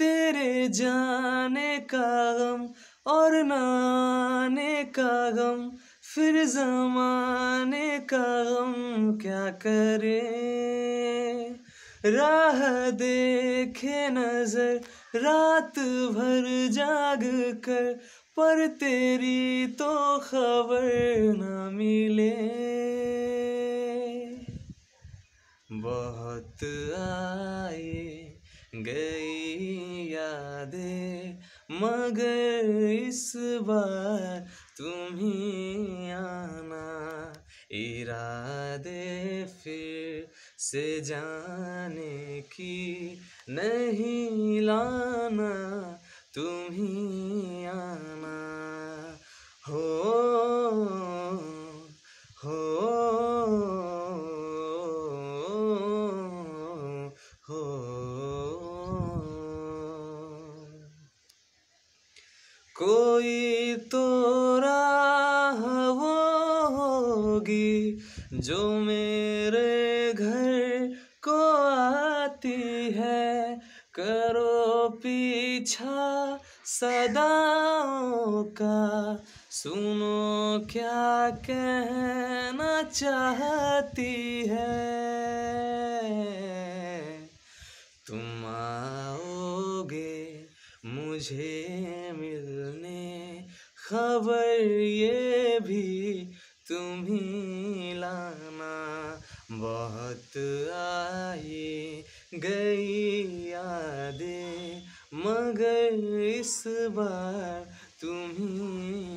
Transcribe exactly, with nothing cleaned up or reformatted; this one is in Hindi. तेरे जाने का गम और नाने का गम फिर ज़माने का गम क्या करे। राह देखे नज़र रात भर जाग कर पर तेरी तो खबर ना मिले। बहुत आए गई यादें मगर इस बार तुम ही आना। इरादे फिर से जाने की नहीं लाना, तुम ही आना। हो हो कोई तो राह वो होगी जो मेरे घर को आती है। करो पीछा सदाओं का, सुनो क्या कहना चाहती है। तुम आओगे मुझे मिलने, खबर ये भी तुम ही लाना। बहुत आई गई यादें मगर इस बार तुम ही